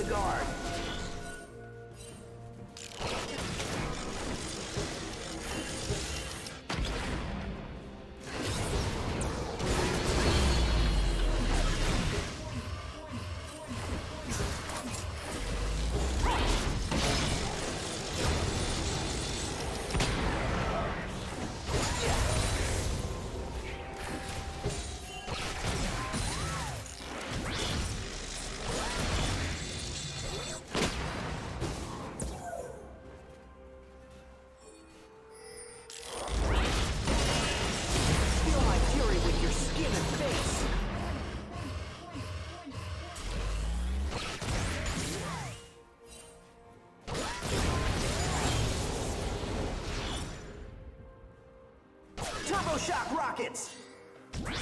your guard. Shock rockets! Breathe.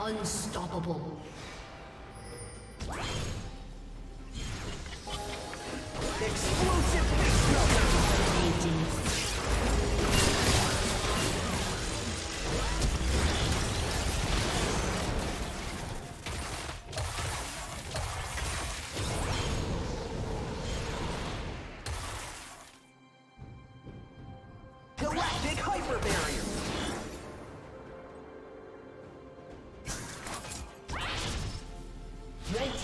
Unstoppable. Explosive galactic hyper barrier.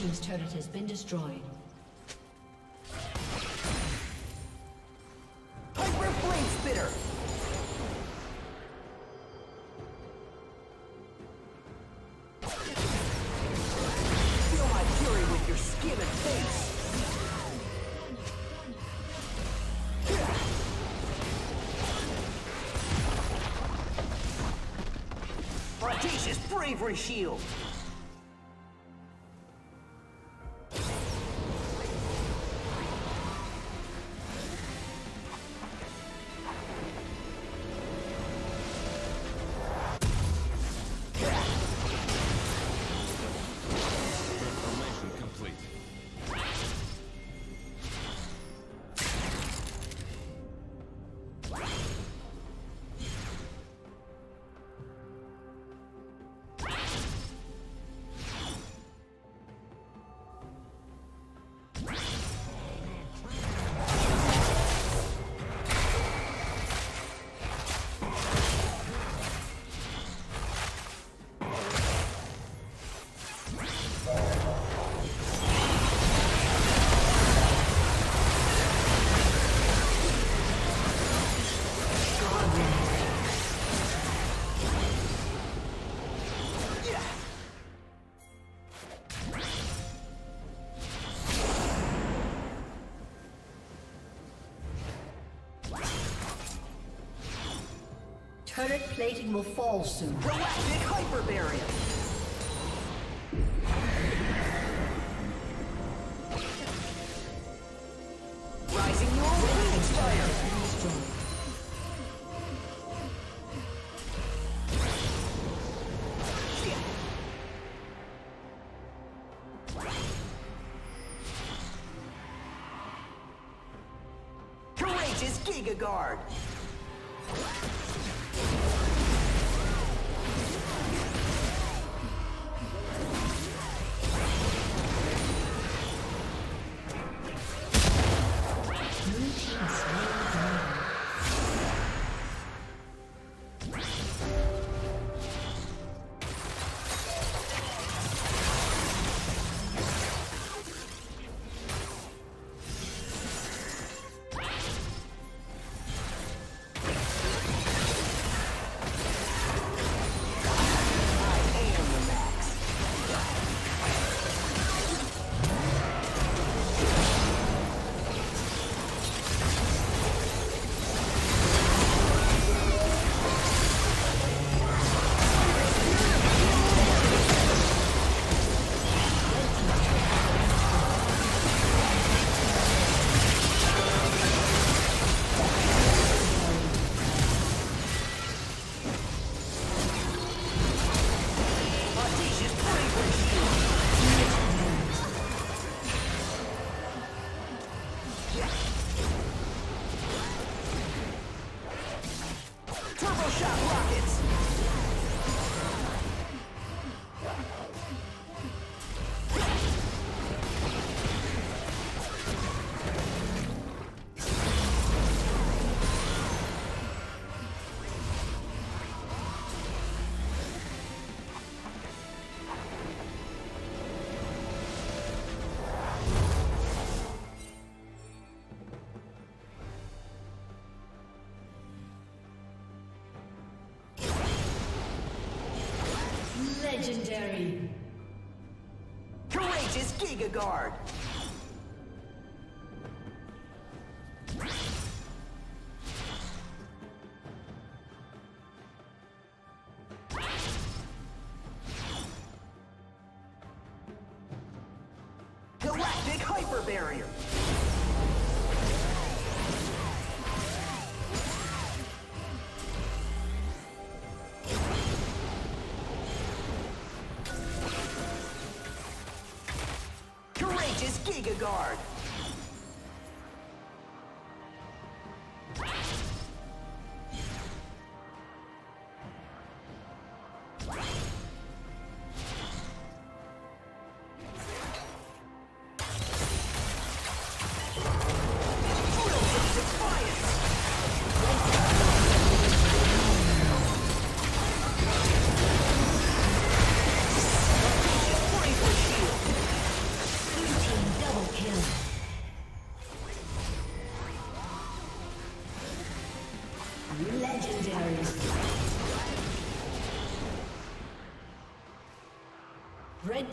Team's turret has been destroyed. Hyper Flame Spitter! Feel my fury with your skin and face! Audacious bravery shield! Turret plating will fall soon. Galactic hyper barrier. Rising your phoenix fire. Courageous Giga Guard. shot rockets. Legendary. Courageous Giga Guard. Galactic Hyper Barrier. Giga Guard. Legendary. Red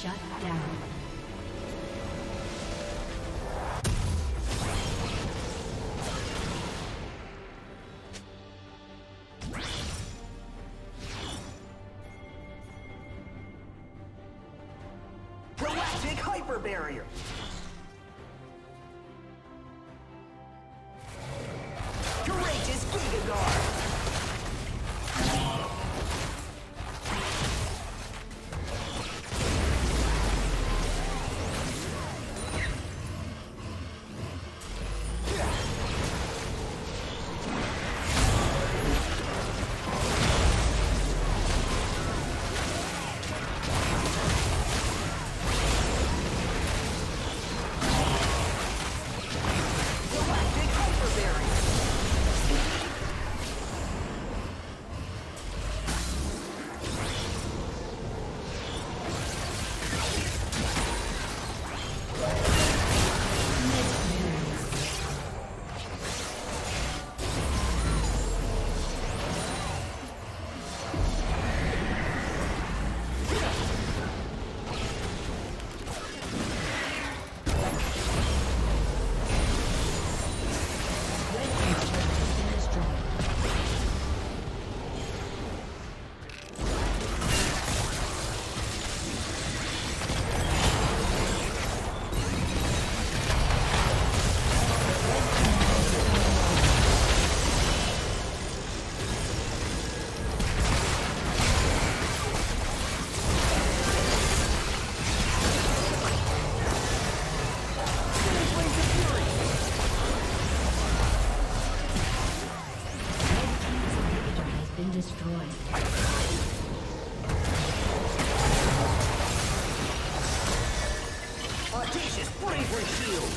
Shut down. Galactic Hyper Barrier. Courageous Giga Guard. Audacious bravery shield.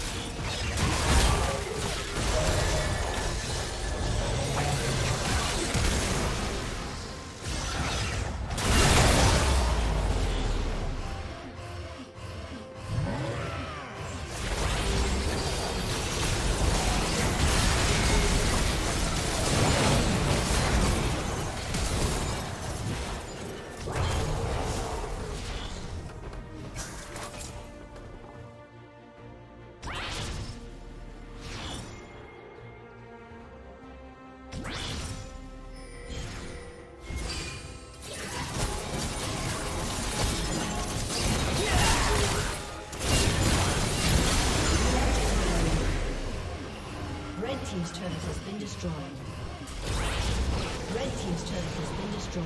turret has been destroyed. Red team's turret has been destroyed.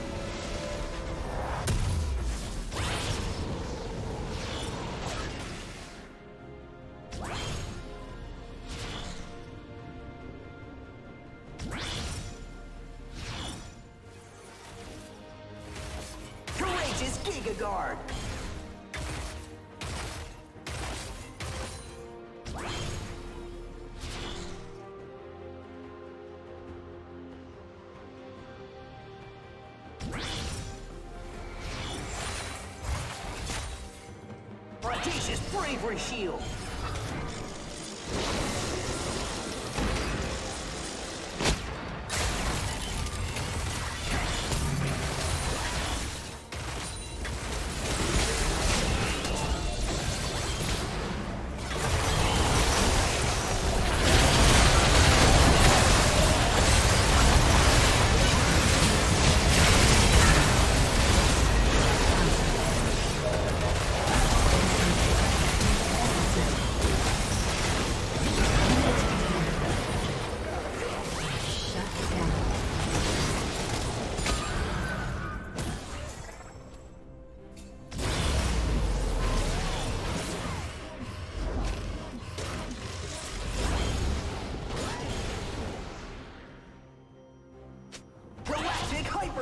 Audacious bravery shield!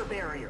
Barrier.